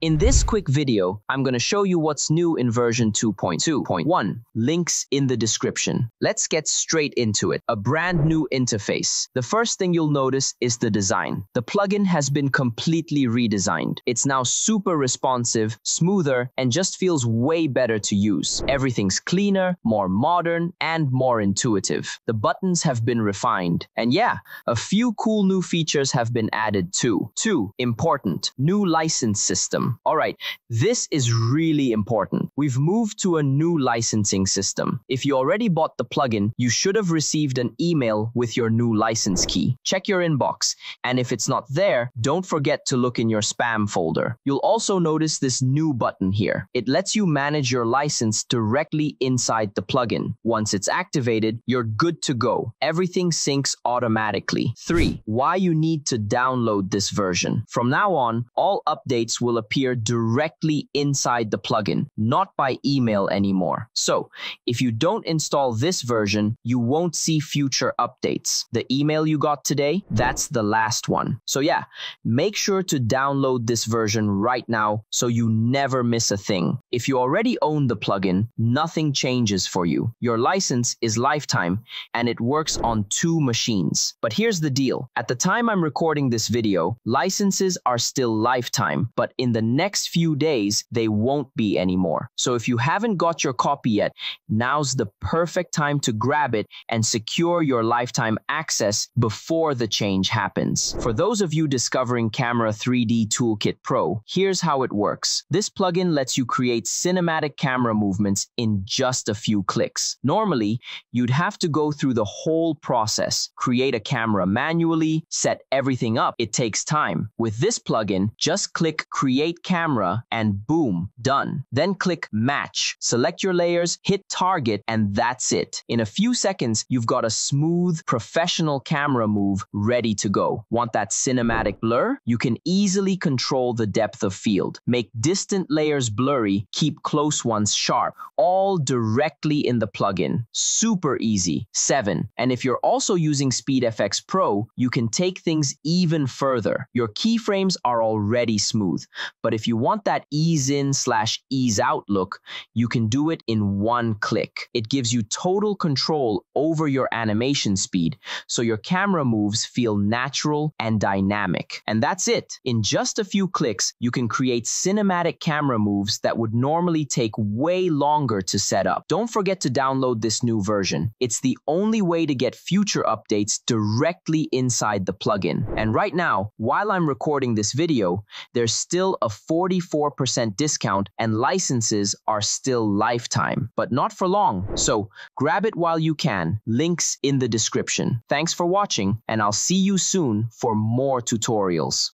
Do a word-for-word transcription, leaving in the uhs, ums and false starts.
In this quick video, I'm going to show you what's new in version two point two point one. Links in the description. Let's get straight into it. A brand new interface. The first thing you'll notice is the design. The plugin has been completely redesigned. It's now super responsive, smoother, and just feels way better to use. Everything's cleaner, more modern, and more intuitive. The buttons have been refined. And yeah, a few cool new features have been added too. Two, important, new license system. All right, this is really important. We've moved to a new licensing system. If you already bought the plugin, you should have received an email with your new license key. Check your inbox, and if it's not there, don't forget to look in your spam folder. You'll also notice this new button here. It lets you manage your license directly inside the plugin. Once it's activated, you're good to go. Everything syncs automatically. Three, why you need to download this version. From now on, all updates will appear directly inside the plugin, not by email anymore. So, if you don't install this version, you won't see future updates. The email you got today, that's the last one. So yeah, make sure to download this version right now so you never miss a thing. If you already own the plugin, nothing changes for you. Your license is lifetime and it works on two machines. But here's the deal. At the time I'm recording this video, licenses are still lifetime, but in the next few days, they won't be anymore. So if you haven't got your copy yet, now's the perfect time to grab it and secure your lifetime access before the change happens. For those of you discovering Camera three D Toolkit Pro, here's how it works. This plugin lets you create cinematic camera movements in just a few clicks. Normally, you'd have to go through the whole process, create a camera manually, set everything up. It takes time. With this plugin, just click Create Camera and boom, done. Then click Match, select your layers, hit Target, and that's it. In a few seconds, you've got a smooth, professional camera move ready to go. Want that cinematic blur? You can easily control the depth of field, make distant layers blurry, keep close ones sharp, all directly in the plugin. Super easy. Seven. And if you're also using SpeedFX Pro, you can take things even further. Your keyframes are already smooth. But if you want that ease in slash ease out look, you can do it in one click. It gives you total control over your animation speed, so your camera moves feel natural and dynamic. And that's it. In just a few clicks, you can create cinematic camera moves that would normally take way longer to set up. Don't forget to download this new version. It's the only way to get future updates directly inside the plugin. And right now, while I'm recording this video, there's still a forty-four percent discount and licenses are still lifetime, but not for long. So grab it while you can. Links in the description. Thanks for watching, and I'll see you soon for more tutorials.